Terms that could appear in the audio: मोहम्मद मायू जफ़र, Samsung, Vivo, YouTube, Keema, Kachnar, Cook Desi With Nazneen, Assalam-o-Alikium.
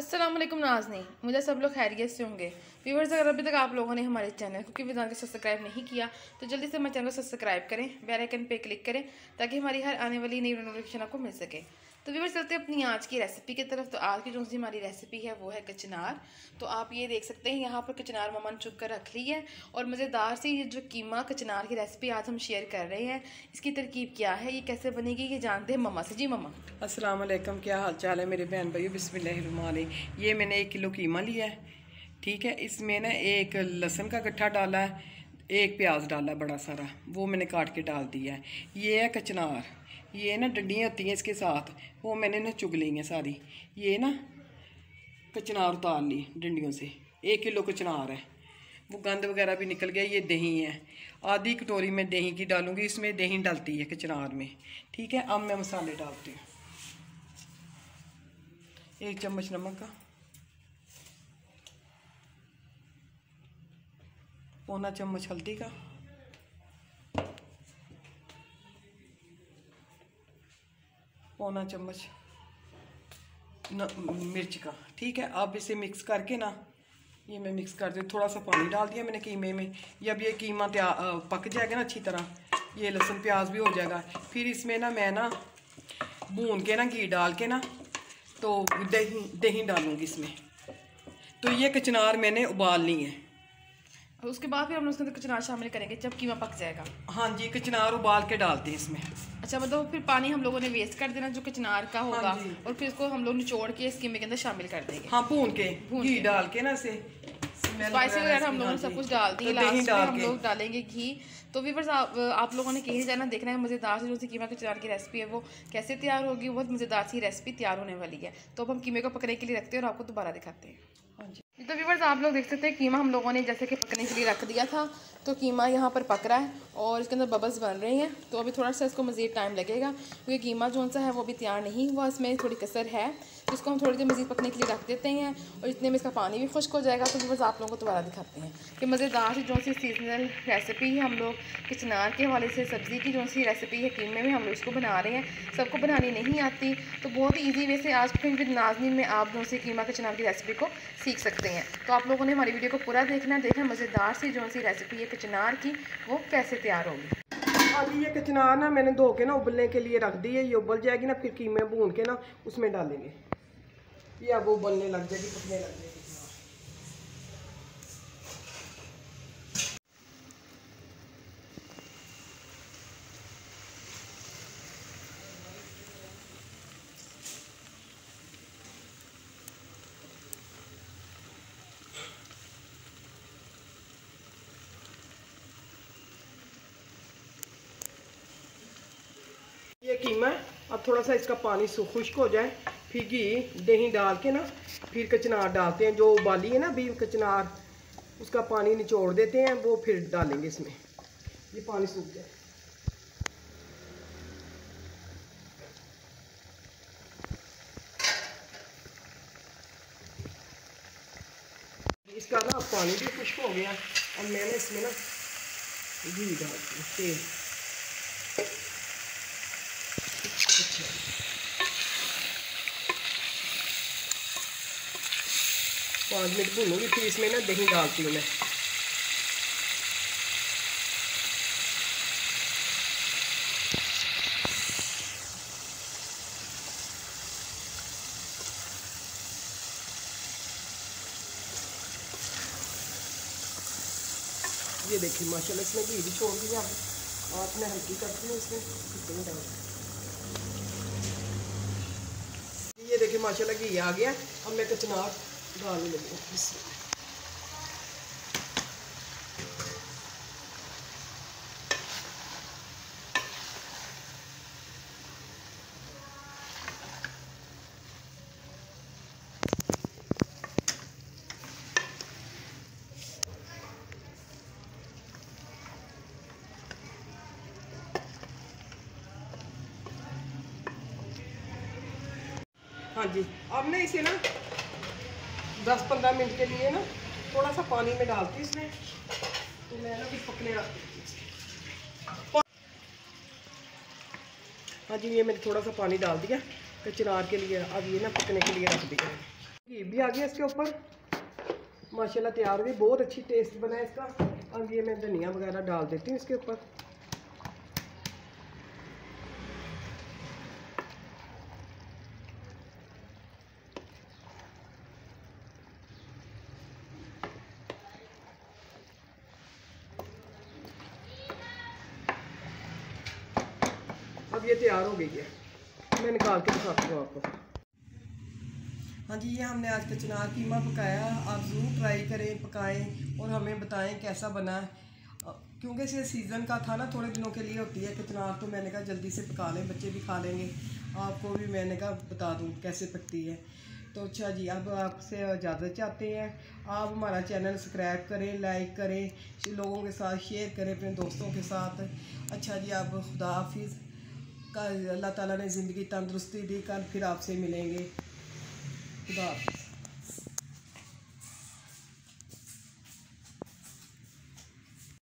अस्सलामुअलैकुम नाज़नीन, मुझे सब लोग खैरियत से होंगे। व्यूअर्स, अगर अभी तक आप लोगों ने हमारे चैनल को कीमा के सब्सक्राइब नहीं किया तो जल्दी से हमारे चैनल को सब्सक्राइब करें, बेल आइकन पे क्लिक करें ताकि हमारी हर आने वाली नई नोटिफिकेशन आपको मिल सके। तो व्यूअर्स, चलते हैं अपनी आज की रेसिपी की तरफ। तो आज की जो सी हमारी रेसिपी है वो है कचनार। तो आप ये देख सकते हैं यहाँ पर कचनार मम्मा ने चुन कर रख ली है और मज़ेदार सी ये जो कीमा कचनार की रेसिपी आज हम शेयर कर रहे हैं, इसकी तरकीब क्या है, ये कैसे बनेगी, ये जानते हैं मम्मा से। जी मम्मा, अस्सलाम वालेकुम, क्या हाल चाल है मेरे बहन भाइयों। बिस्मिल्लाहिर्रहमानिर्रहीम। ये मैंने 1 किलो कीमा लिया है, ठीक है। इसमें ना 1 लहसुन का गट्ठा डाला है, 1 प्याज डाला बड़ा सारा, वो मैंने काट के डाल दिया है। ये है कचनार, ये ना डंडियाँ होती हैं इसके साथ, वो मैंने ना चुग ली हैं सारी। ये ना कचनार उतार ली डंडियों से। 1 किलो कचनार है, वो गंद वगैरह भी निकल गया। ये दही है, आधी कटोरी मैं दही की डालूँगी, इसमें दही डालती है कचनार में, ठीक है। अब मैं मसाले डालती हूँ। 1 चम्मच नमक का, 1/4 चम्मच हल्दी का, 1/4 चम्मच मिर्च का, ठीक है। अब इसे मिक्स करके ना, ये मैं मिक्स कर दूँ। थोड़ा सा पानी डाल दिया मैंने कीमे में। जब ये कीमा पक जाएगा ना अच्छी तरह, ये लहसुन प्याज भी हो जाएगा, फिर इसमें ना मैं ना भून के ना घी डाल के ना तो दही डालूँगी इसमें। तो ये कचनार मैंने उबाल ली है, उसके बाद फिर हम उसके अंदर कचनार शामिल करेंगे जब कीमा पक जाएगा। हाँ जी, कचनार उबाल के डालते हैं इसमें। अच्छा, मतलब फिर पानी हम लोगों ने वेस्ट कर देना जो कचनार का होगा। हाँ, और फिर उसको हम लोग निचोड़ के इस कीमे के अंदर शामिल कर देंगे। हाँ, भून के घी डाल के ना, इसे स्पाइसेस वगैरह हम लोगों ने सब कुछ डाल दी। लास्ट में हम लोग डालेंगे घी। तो व्यूअर्स, आप लोगों ने कहीं जाना देखना है मज़ेदार से जो सी कीमा कचनार की रेसिपी है वो कैसे तैयार होगी। बहुत मज़ेदार सी रेसिपी तैयार होने वाली है। तो अब हम कीमे को पकने के लिए रखते हैं और आपको दोबारा दिखाते हैं। तो व्यूअर्स, आप लोग देख सकते हैं कीमा हम लोगों ने जैसे कि पकने के लिए रख दिया था। तो कीमा यहाँ पर पक रहा है और इसके अंदर बबल्स बन रहे हैं। तो अभी थोड़ा सा इसको मज़ीद टाइम लगेगा क्योंकि कीमा जो सा है वो अभी तैयार नहीं हुआ, इसमें थोड़ी कसर है। तो इसको हम थोड़ी देर मज़ीद पकने के लिए रख देते हैं और इतने में इसका पानी भी खुश्क हो जाएगा। तो व्यूअर्स, आप लोगों को दोबारा दिखाते हैं कि मज़ेदार सी जो सी सीजनल रेसिपी है, हम लोग कचनार के हवाले से सब्ज़ी की जो सी रेसिपी है कीमे में, हम लोग इसको बना रहे हैं। सबको बनानी नहीं आती, तो बहुत ही ईजी वे से आज फिर नाज़नीन में आप जो सी कीमा कचनार की रेसिपी को सीख सकते हैं। तो आप लोगों ने हमारी वीडियो को पूरा देखना मज़ेदार सी जो सी रेसिपी है कचनार की वो कैसे तैयार होगी। अभी ये कचनार ना मैंने धो के ना उबलने के लिए रख दी है। ये उबल जाएगी ना, फिर कीमे भून के ना उसमें डालेंगे। ये अब उबलने लग जाएगी, पकने लग जाएगी। ये कीमा अब थोड़ा सा इसका पानी खुश्क हो जाए, फिर घी दही डाल के ना फिर कचनार डालते हैं। जो उबाली है ना अभी कचनार, उसका पानी निचोड़ देते हैं, वो फिर डालेंगे इसमें। ये पानी सूख जाए। इसका ना पानी भी खुश्क हो गया। अब मैंने इसमें ना घी डाल दिया, तेल। अच्छा, 5 मिनट भूनूंगी, फिर इसमें ना दही डालती हूँ मैं। ये देखिए माशाल्लाह, इसमें घी भी छोड़ दिया। आप मैं हल्की करती हूँ, इसमें दही डालती हूँ। ये देखिए माशाल्लाह घी आ गया। अब मैं कचनार डालने लगी हूँ इसमें। हाँ जी, अब ना इसे ना 10-15 मिनट के लिए ना थोड़ा सा पानी में डालती इसमें। तो मैं ना कुछ पकने रखती। हाँ जी, ये मैंने थोड़ा सा पानी डाल दिया कचनार के लिए। अब ये ना पकने के लिए रख दिया। घी भी आ गया इसके ऊपर, माशाल्लाह तैयार हो गई। बहुत अच्छी टेस्ट बना है इसका। अब ये मैं धनिया वगैरह डाल देती हूँ इसके ऊपर। अब ये तैयार हो गई है, मैं निकाल के दिखाती हूँ आपको। हाँ जी, ये हमने आज कचनार कीमा पकाया। आप ज़रूर ट्राई करें, पकाएं और हमें बताएं कैसा बना है। क्योंकि ये सीज़न का था ना, थोड़े दिनों के लिए होती है कचनार, तो मैंने कहा जल्दी से पका लें, बच्चे भी खा लेंगे। आपको भी मैंने कहा बता दूं कैसे पकती है। तो अच्छा जी, अब आपसे इजाज़त चाहते हैं। आप हमारा चैनल सब्सक्राइब करें, लाइक करें, लोगों के साथ शेयर करें, अपने दोस्तों के साथ। अच्छा जी, आप खुदा हाफिज़। कल अल्लाह ताला ने ज़िंदगी तंदुरुस्ती दी, कल फिर आपसे मिलेंगे। खुदा हाफिज़।